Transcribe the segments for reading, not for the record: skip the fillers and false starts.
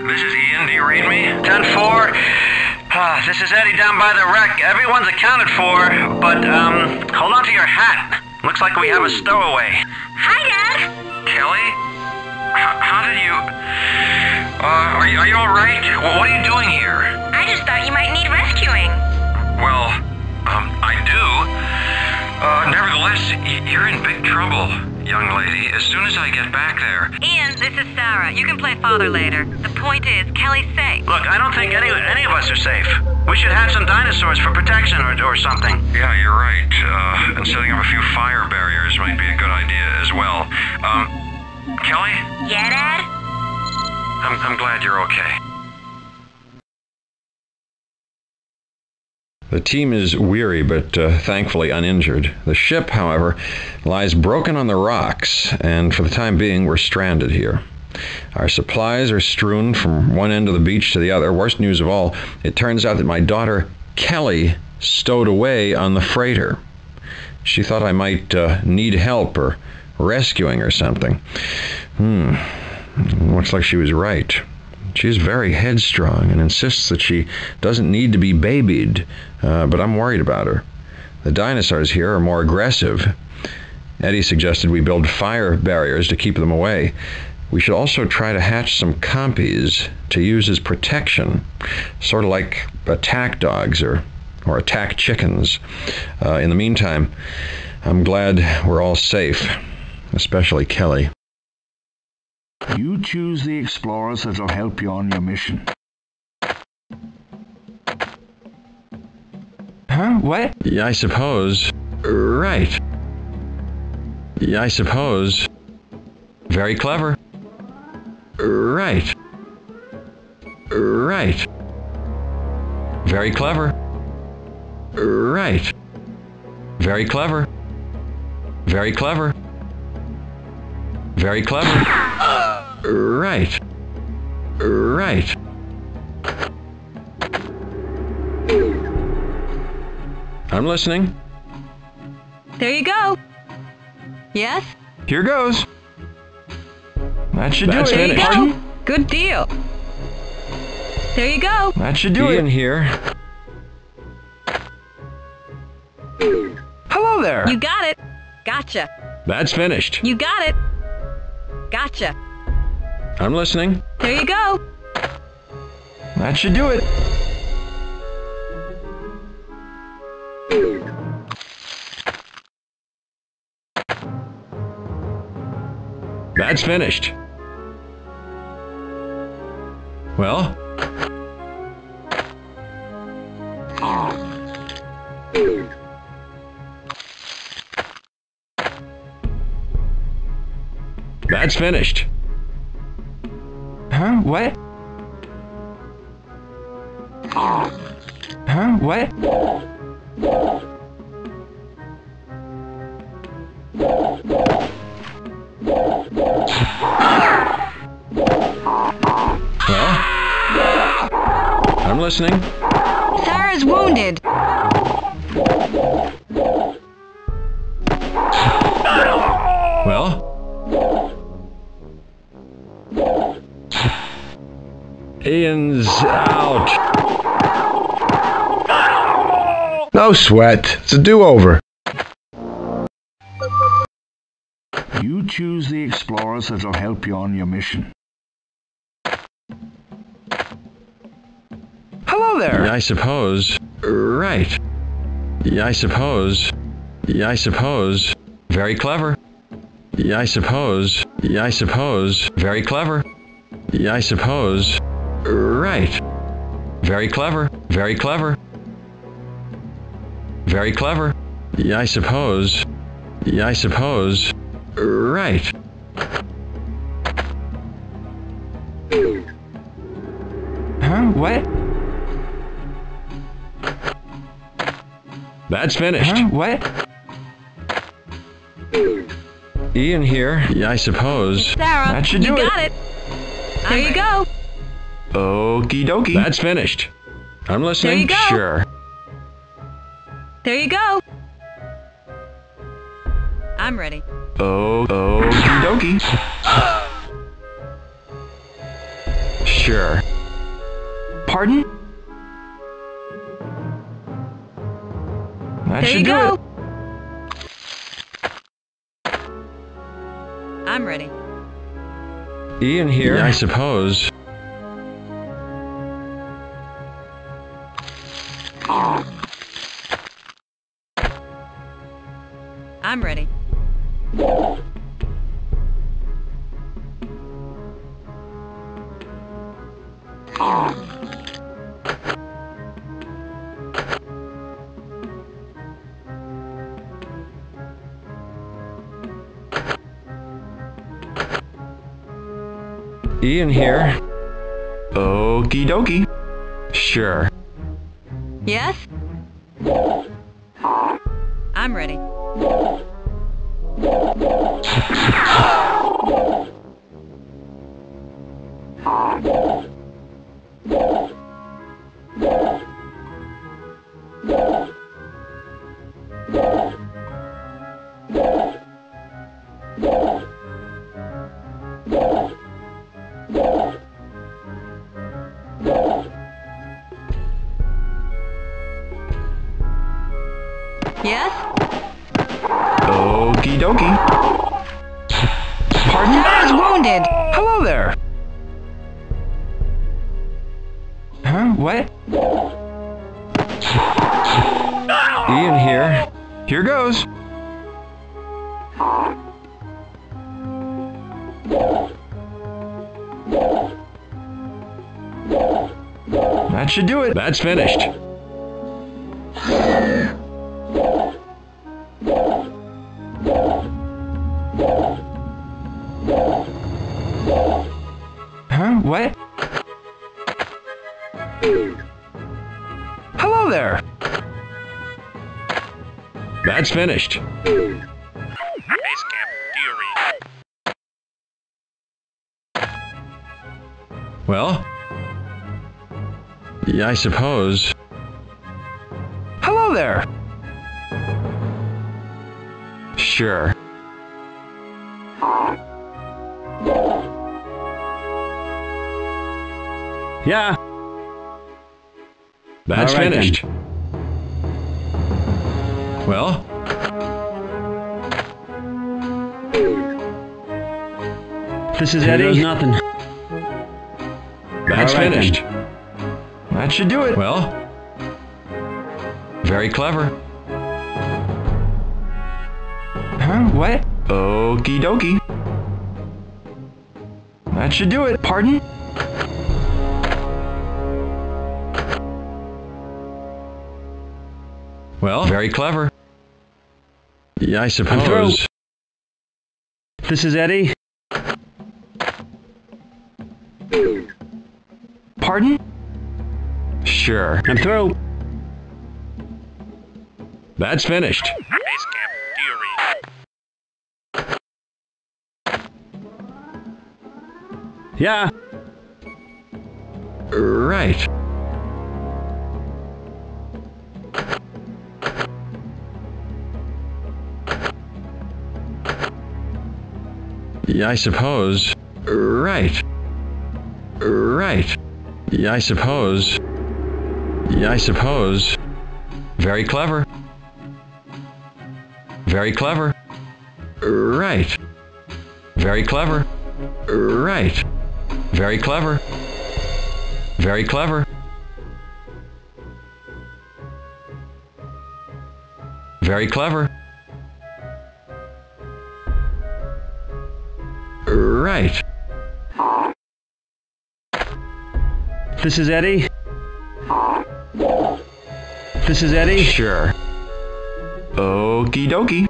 This is Ian, do you read me? 10-4. This is Eddie down by the wreck. Everyone's accounted for, but, hold on to your hat. Looks like we have a stowaway. Hi, Dad. Kelly? How did you... are you alright? What are you doing here? I just thought you might need rescuing. Well, I do. Nevertheless, you're in big trouble, young lady, as soon as I get back there. Ian, this is Sarah. You can play father later. The point is, Kelly's safe. Look, I don't think any of us are safe. We should have some dinosaurs for protection or something. Yeah, you're right. And setting up a few fire barriers might be a good idea as well. Kelly? Yeah, Dad? I'm glad you're okay. The team is weary, but thankfully uninjured. The ship, however, lies broken on the rocks, and for the time being, we're stranded here. Our supplies are strewn from one end of the beach to the other. Worst news of all, it turns out that my daughter, Kelly, stowed away on the freighter. She thought I might need help or rescuing or something. Looks like she was right. She's very headstrong and insists that she doesn't need to be babied, but I'm worried about her. The dinosaurs here are more aggressive. Eddie suggested we build fire barriers to keep them away. We should also try to hatch some compies to use as protection, sort of like attack dogs or attack chickens. In the meantime, I'm glad we're all safe, especially Kelly. You choose the explorers that will help you on your mission. Huh? What? Yeah, I suppose. Right. Yeah, I suppose. Very clever. Right. Right. Very clever. Right. Very clever. Very clever. Very clever. Right. Right. I'm listening. There you go. Yes? Here goes. That should do it. There you go. Good deal. There you go. That should do it. In here. Hello there. You got it. Gotcha. That's finished. You got it. Gotcha. I'm listening. There you go. That should do it. That's finished. Well? That's finished. Huh? What? Huh? What? Well? I'm listening. Sarah's wounded. Well? Ian's out. No sweat. It's a do-over. You choose the explorers that will help you on your mission. Hello there. Yeah, I suppose. Right. Yeah, I suppose. Yeah, I suppose. Very clever. Yeah, I suppose. Yeah, I suppose. Very clever. Yeah, I suppose. Right. Very clever. Very clever. Very clever. Yeah, I suppose. Yeah, I suppose. Right. Huh? What? That's finished. Huh? What? Ian here. Yeah, I suppose. It's Sarah. That should do it. You got it. There you go. Okie dokie. That's finished. I'm listening. There you go. Sure. There you go. I'm ready. Okie dokie. sure. Pardon? That should do it. I'm ready. Ian here, I suppose. I'm ready. Ian here. Okie dokie. Sure. Yes? I'm ready. Yes? Okie dokie. Pardon? Sarah's wounded! Hello there! Huh? What? Ian here. Here goes. That should do it. That's finished. Huh? What? Hello there! That's finished. Well? Yeah, I suppose. Hello there! Sure. Yeah. That's right, finished. Then. Well? This is Eddie. Nothing. That's right, finished. Then. That should do it. Well? Very clever. Huh? What? Okie dokie. That should do it. Pardon? Well, very clever. Yeah, I suppose. This is Eddie. Pardon? Sure. I'm through. That's finished. Base camp theory. Yeah. Right. Yeah, I suppose. Right. Right. Yeah, I suppose. Yeah, I suppose. Very clever. Very clever. Right. Very clever. Right. Very clever. Very clever. Very clever. Right. This is Eddie. This is Eddie. Sure. Okie dokie.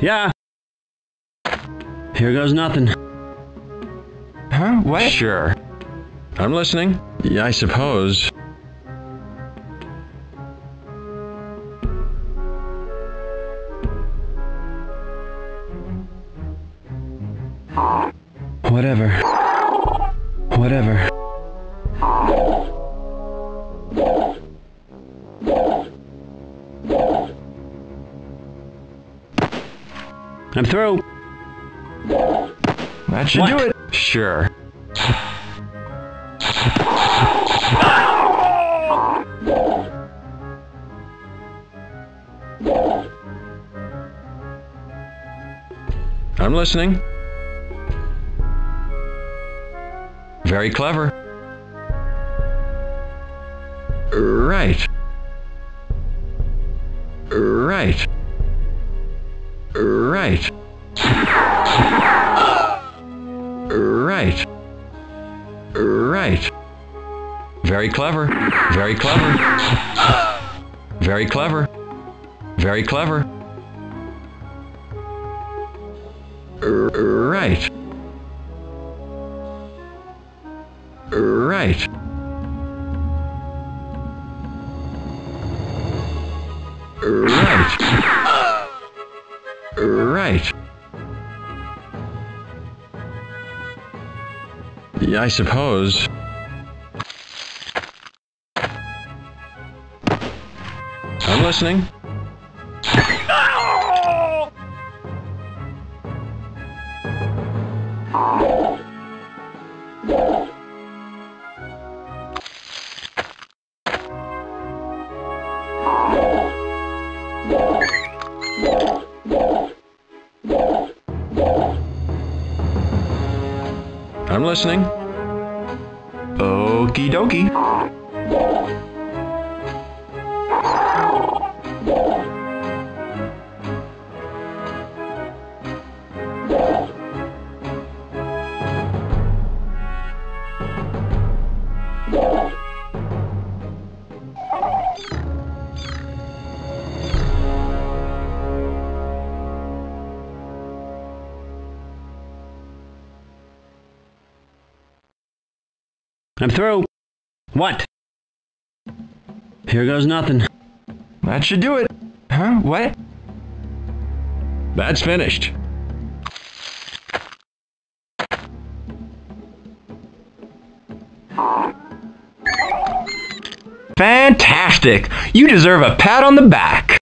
Yeah. Here goes nothing. Huh? What? Sure. I'm listening. Yeah, I suppose. Whatever. I'm through. That should do it. Sure. I'm listening. Very clever. Right. Very clever. Right. Right. I suppose. I'm listening. I'm listening. Okie dokie. I'm through. What? Here goes nothing. That should do it. Huh? What? That's finished. Fantastic! You deserve a pat on the back.